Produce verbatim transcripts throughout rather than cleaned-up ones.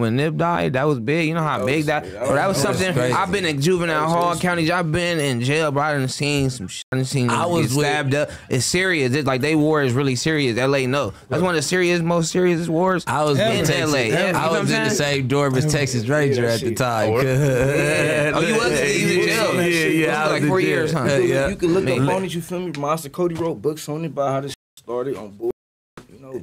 when Nip died, that was big. You know how that big was, that, that, bro, that was, that was something. Was I've been in juvenile hall counties. I've been in jail, but I done seen some shit. I done seen I was get stabbed up. It's serious. It's like they war is really serious. L A, no. That's one of the serious, most serious wars. I was in L A. I was in the same dorm as Texas Ranger at the time. Oh, you was in jail? Yeah, yeah. Like four years, huh? You can look up on it, you feel me? Monster Cody wrote books on it about how this started on bull. You know,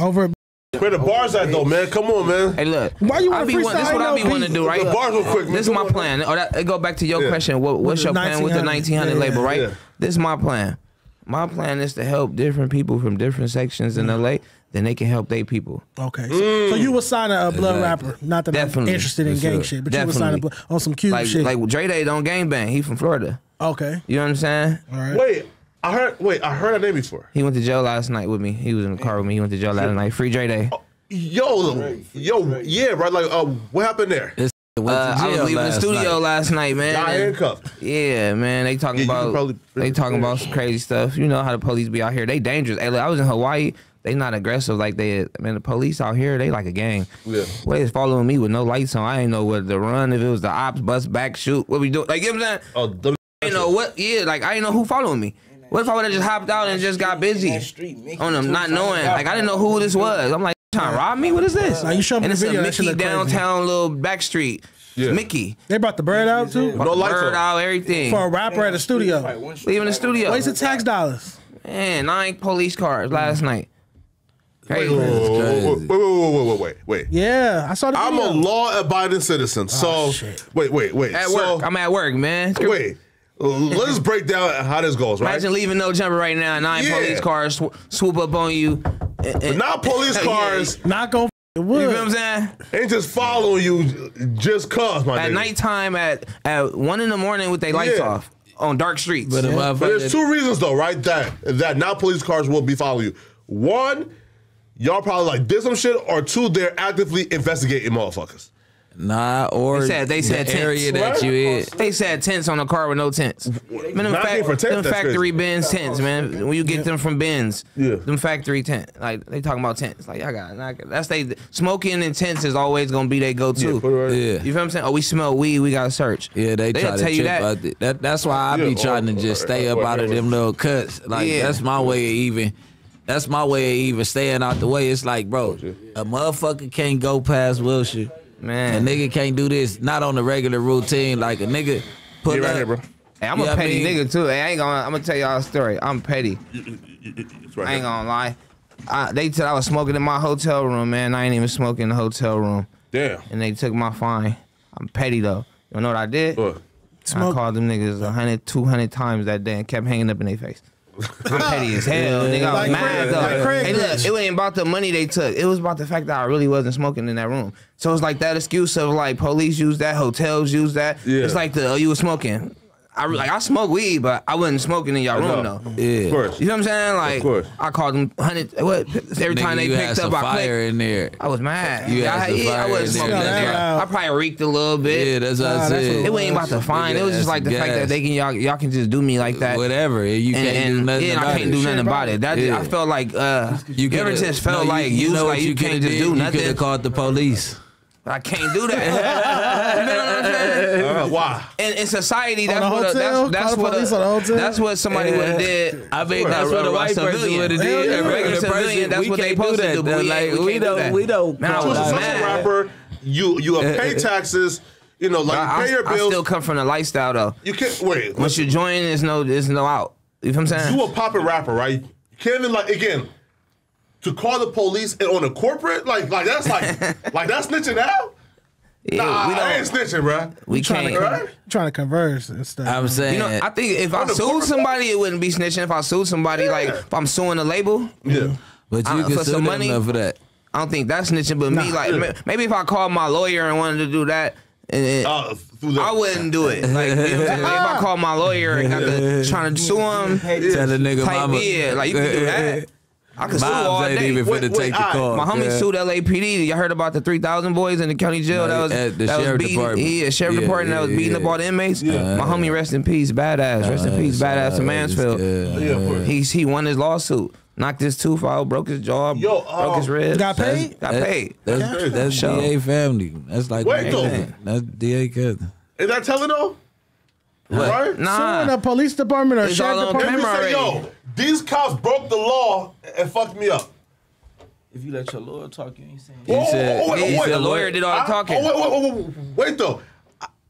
over. Where the bars at though, man? Come on, man. Hey, look. Why you want to freestyle? This is what I be wanting to do, right? The bars real quick. This is my plan. Or that, go back to your yeah. question. What, what's your plan with the nineteen hundred yeah, label, right? Yeah. This is my plan. My plan is to help different people from different sections in L A. Then they can help their people. Okay. So, mm. so you would sign a blood exactly. rapper. Not that Definitely. I'm interested in gang sure. shit, but Definitely. you would sign a on some cute like, shit. Like Dre Day don't gang bang. He from Florida. Okay. You know what I'm saying? All right. Wait. I heard, wait, I heard that name before. He went to jail last night with me. He was in the car with me. He went to jail last night. Free J-Day. Oh, yo, yo, yeah, right. Like, uh, what happened there? It's Uh, I was leaving the studio night. last night, man. Got handcuffed. Yeah, man. They talking yeah, about they talking about some crazy stuff. You know how the police be out here. They dangerous. Hey, look, I was in Hawaii. They not aggressive like they. I mean, the police out here, they like a gang. Yeah. Well, they following me with no lights on. I ain't know whether to run. If it was the ops, bust back, shoot. What we doing? Like, you know what I'm saying? Oh, the I ain't know what. Yeah, like I ain't know who following me. What if I would have just hopped out and just got busy street, on them, not knowing? Like, I didn't know who this was. I'm like, trying to rob me? What is this? Now you show me and it's video, a Mickey downtown crazy. Little back street. Yeah. Mickey. They brought the bird out, too? No lights bird out, everything. For a rapper at the studio. Leaving the studio. Waste of tax dollars. Man, nine police cars last night. Wait, wait, wait, wait, wait, wait. Yeah, I saw the video. I'm a law-abiding citizen, so... Wait, wait, wait. At work. I'm at work, man. Wait. Let's break down how this goes, right? Imagine leaving No Jumper right now, nine yeah. police cars sw swoop up on you. And, and, not police cars. Yeah. Not gonna f wood. You know what I'm saying? Ain't just following you, just cause, my At nigga. nighttime, at, at one in the morning with their lights yeah. off on dark streets. But, yeah. but there's two reasons, though, right? That, that now police cars will be following you. One, y'all probably like did some shit, or two, they're actively investigating motherfuckers. Nah, or they said, they said the tents. area that you is. They said tents on a car with no tents. Man, fact, for tents, them factory bins tents, man. When you get yeah. them from bins, yeah. them factory tent. Like they talking about tents. Like I got that's they smoking and tents is always gonna be they go to. Yeah, right. yeah. You feel what I'm saying? Oh, we smell weed. We gotta search. Yeah, they, they try to tell you that. The, that. That's why I be yeah, trying or, to just or, stay or, up or, out or, of them little cuts. Like yeah. that's my way of even. That's my way of even staying out the way. It's like, bro, a motherfucker can't go past Wilshire. Man, a nigga can't do this. Not on the regular routine. Like a nigga put right here, bro. Hey, I'm you a petty I mean? nigga too. Hey, I ain't gonna. I'm gonna tell y'all a story. I'm petty. Right I ain't gonna lie. I, they said I was smoking in my hotel room, man. I ain't even smoking in the hotel room. Damn. And they took my fine. I'm petty though. You know what I did? What? I called them niggas a hundred, two hundred times that day and kept hanging up in their face. I'm petty as hell, yeah. nigga. I was like mad though. Like Craig, hey, look, it wasn't about the money they took. It was about the fact that I really wasn't smoking in that room. So it's like that excuse of like police use that, hotels use that. Yeah. It's like the oh you was smoking. I like I smoke weed, but I wasn't smoking in y'all room though. Yeah, of course. You know what I'm saying? Like, of course. I called them hundred. What every nigga, time they picked up, I clicked. In there. I was mad. You had I, some yeah, fire I wasn't smoking in there. I probably reeked a little bit. Yeah, that's what nah, I said. It, it wasn't about to find. It was just like the gas. fact that they can y'all y'all can just do me like that. Whatever. You can't and, and, do nothing. Yeah, about I can't do nothing about it. That yeah. I felt like uh, you ever since felt like you like you can't just do nothing. You could have called the police. I can't do that. You know what I'm saying? Uh, why? In, in society, that's what hotel, that's, that's what a, that's what somebody yeah. would have did. I think sure. that's what a white person would have did. A regular civilian, that's what they supposed to do. But like, we, we don't, do we don't. Man, I was like, man. Rapper, you you pay taxes. You know, like I, you pay your bills. I still come from the lifestyle though. You can't wait. Once you join, there's no there's no out. You know what I'm saying? You a poppin' rapper, right? You can't even like again. To call the police and on a corporate like like that's like like that's snitching out. Yeah, nah, we I ain't snitching, bro. We trying to right? trying to converse and stuff. I'm saying, you know, I think if on I sued somebody, it wouldn't be snitching. If I sued somebody, yeah. like if I'm suing a label, yeah, but you I, can for sue some money for that. I don't think that's snitching. But nah, me, like yeah. maybe if I called my lawyer and wanted to do that. And uh, I wouldn't do it. Like you know what I'm like if I called my lawyer and got to trying to sue him, tell the nigga mama, yeah, like you can do that. I could sue all ain't day. Even wait, finna wait, take right. the car. My homie yeah. sued L A P D. Y'all heard about the three thousand boys in the county jail? No, that was at the that sheriff was beating, department. Yeah, sheriff yeah, department yeah, that was yeah, beating yeah. up all the inmates. Yeah. Uh, My homie, rest in peace, badass. Rest uh, in peace, badass uh, to Mansfield. Yeah, yeah, of course. He, he won his lawsuit. Knocked his tooth out, broke his jaw, Yo, uh, broke his ribs. Got paid? That's, got paid. That's, that's, that's, that's sure. D A family. That's like Wait, man, that's D A cousin. Is that telling though? What? Right? Nah. So in a police department or sheriff department, say, yo, these cops broke the law and fucked me up. If you let your lawyer talk, you ain't saying anything. He said, oh, oh, wait, he wait, said the lawyer did all the talking. Oh, wait, wait, wait, wait, wait though.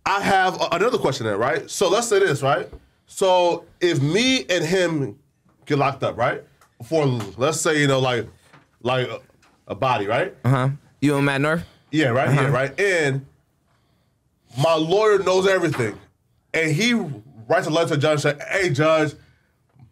I have another question there, right? So let's say this, right? So if me and him get locked up, right? For let's say, you know, like like a, a body, right? Uh-huh. You and Matt Nerf? Yeah, right uh-huh. here, right? And my lawyer knows everything. And he writes a letter to the judge and says, hey, judge,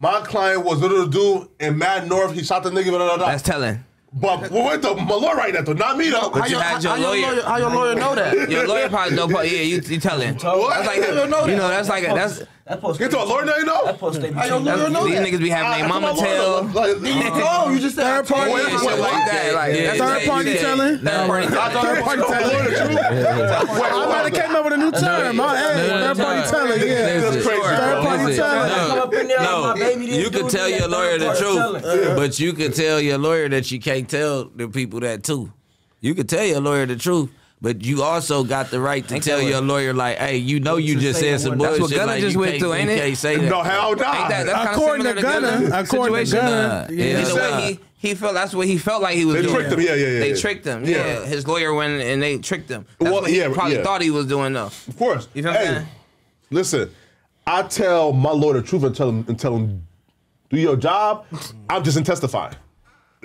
my client was little dude in Mad North. He shot the nigga. Blah, blah, blah. That's telling. But well, wait, the, my lawyer right now, though. Not me, though. But how you your, had your how lawyer. Your lawyer. How your lawyer know that? Your lawyer probably know. Yeah, you, you telling. That's like, you know, you know, that's like a, that's. That post get to a lawyer now, you know? That post statement. How your lawyer know that? These niggas be having their mama tell. Like, oh, you just third party. Yeah, shit like that. Like, yeah, third yeah, party telling. Third party telling. Third party telling. I might have came up with a new term. Third party telling. Yeah, that's crazy. Third party telling. No, you could tell your lawyer the truth, but you could tell your lawyer that you can't tell the people that too. You could tell your lawyer the truth. But you also got the right to ain't tell your lawyer, like, hey, you know you just said some bullshit. That's what Gunna like, just went through, ain't it? Say that. No, hell no. Ain't that, that's according to Gunna, according to Gunna, yeah. Either way, he, he felt that's what he felt like he was they doing. They tricked him, yeah, yeah, yeah. They tricked him, yeah. yeah. His lawyer went and they tricked him. That's well, what he yeah, probably yeah. thought he was doing, though. Of course. You feel hey, what I'm saying? Listen, I tell my lawyer the truth and tell him, and tell him do your job, I'm just in testifying.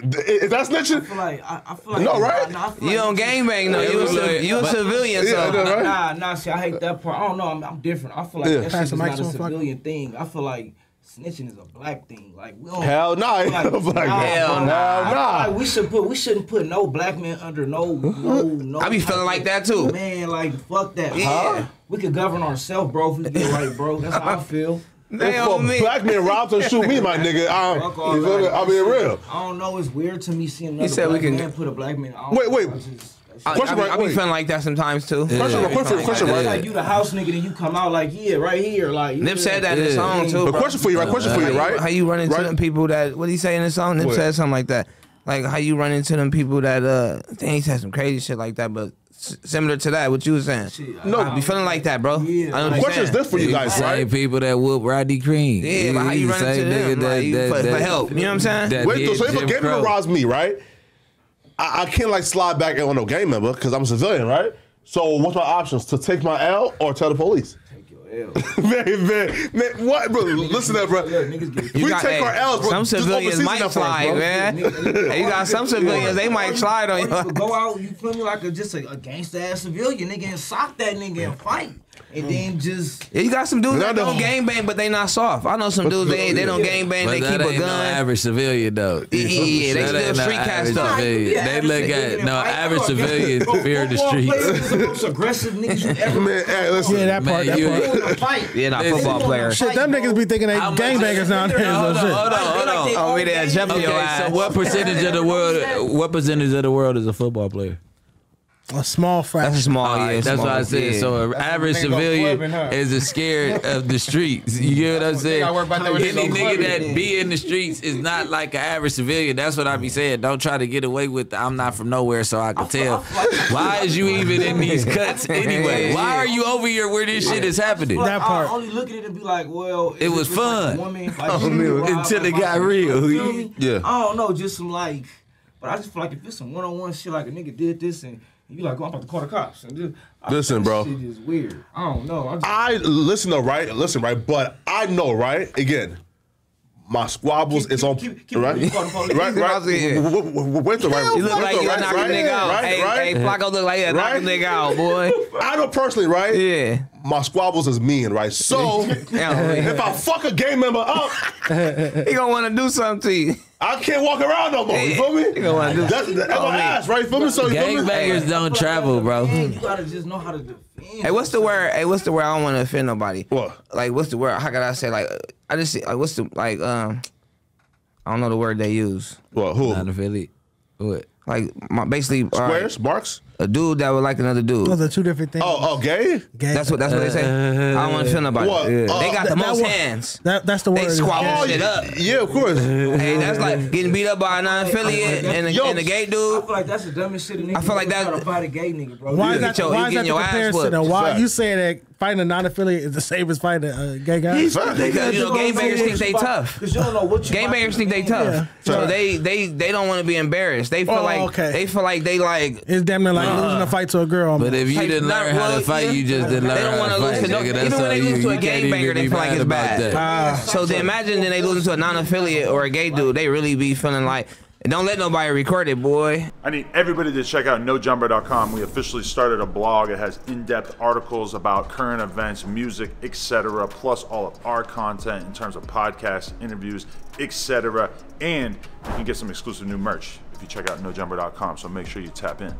Is that snitching? I feel like, I, I feel like no, right? Nah, nah, like you don't gangbang, no. You a, you a civilian, so. Yeah, nah, nah, nah, see, I hate that part. I don't know, I'm, I'm different. I feel like yeah. that shit is not a civilian Flacco. thing. I feel like snitching is a black thing. Like we don't, Hell no, nah, like, nah, nah, hell nah. nah. nah. Like we, should put, we shouldn't put no black man under no, no, no. I be feeling like that, too. Man, like, fuck that. Yeah. Huh? We could govern ourselves, bro, if we get right, bro. That's how I feel. If black men rob and shoot me, my nigga, I'm, I'll be real. I don't know. It's weird to me seeing another he said black we can man put a black man on. Wait, wait. Just, I, question I, right, I be wait. feeling like that sometimes, too. Yeah. Question, yeah. question, question yeah. right. It's like you the house nigga, then you come out like, yeah, right here. Like Nip yeah. said that yeah. in the song, too. But bro. question for you, right? Question for you, right? How you run into right? them people that, what did he say in the song? Nip what? said something like that. Like, how you run into them people that, uh, I think he said some crazy shit like that, but similar to that, what you was saying. Shit, no, I be feeling like that, bro. Yeah, I the question is this for you guys, right? Same people that whoop Roddy Kream. Yeah, yeah, but how you running to them? That, like, that, for, that, for help, you know what I'm saying? Wait, though, so if a gang member robs me, right? I, I can't like slide back on no gang member because I'm a civilian, right? So what's my options? To take my L or tell the police? Man, man, man, what, bro? Listen up, bro. We got, take hey, our L's, bro. Some civilians might slide, man. You got some civilians, they might slide on you. Go out, you feel me, like a, just a, a gangsta ass civilian, nigga, and sock that nigga and fight. And then just yeah, you got some dudes that don't gangbang, but they not soft. I know some dudes they they don't gangbang, they keep a gun. No average civilian though. Yeah, yeah they still street cast up. They look at no average civilian fear the streets. It's the most aggressive niggas you ever met. Yeah, that part. That part. Yeah, not football player. Shit, them niggas be thinking they gangbangers now. Hold on, hold on. Oh, we there jumping your ass. So what percentage of the world? What percentage of the world is a football player? A small fraction. That's a small, yeah, that's small, what I said. Yeah. So an average civilian is scared of the streets. You hear what I'm saying? Any nigga that be in the streets is not like an average civilian. That's what I be saying. Don't try to get away with the I'm not from nowhere so I can tell. Why is you even in these cuts anyway? Why are you over here where this shit is happening? That part. I only look at it and be like, well, it was fun. Until it got real. Yeah. I don't know, just some like, but I just feel like if it's some one-on-one shit, like a nigga did this and you like, oh, I'm about to call the cops. And just, listen, bro. Shit is weird. I don't know. I, just, I listen though, right? Listen, right? But I know, right? Again, my squabbles keep, is keep, on, keep, keep, right? Keep right, right? Right? Wait the right? You look like you knock a nigga out. Right? Hey, right? hey Flacco look like you knock a nigga out, boy. I know personally, right? Yeah. My squabbles is mean, right? So if I fuck a gang member up, he gonna want to do something to you. I can't walk around no more. You feel me? You gonna do that's that's oh, my man. ass, right? You feel me? So gangbangers don't travel, bro. You gotta just know how to defend. Hey, what's the word? Hey, what's the word? I don't want to offend nobody. What? Like, what's the word? How could I say? Like, I just like, what's the like? Um, I don't know the word they use. Well, who? Not affiliate. What? Like my, basically squares, right, marks. A dude that would like another dude. Those are two different things. Oh, oh, gay. Gay. That's what that's what they say. Uh, I don't want to feel nobody. Well, yeah. uh, they got the that most that hands. That, that's the word. They squatting oh, shit up. Yeah, of course. Hey, that's like getting beat up by a non-affiliate and, and a gay dude. I feel like that's the dumbest shit. I feel like that's a gay nigga, bro. Why is that? Your, why is that the comparison? Though? Why you saying that fighting a non-affiliate is the same as fighting a gay guy? Because you know, gay bangers think they tough. Because you don't know what you. Gay bangers think they tough, so they they they don't want to be embarrassed. They feel like. Okay. They feel like they like it's damn near like uh, losing a fight to a girl. But if you didn't learn how to fight, you just didn't learn how to fight. Even when they lose to a gangbanger, they feel like it's bad. Uh, so then imagine then they lose to a non-affiliate or a gay dude. They really be feeling like don't let nobody record it, boy. I need everybody to check out no jumper dot com. We officially started a blog. It has in-depth articles about current events, music, et cetera. Plus all of our content in terms of podcasts, interviews, et cetera. And you can get some exclusive new merch if you check out no jumper dot com, so make sure you tap in.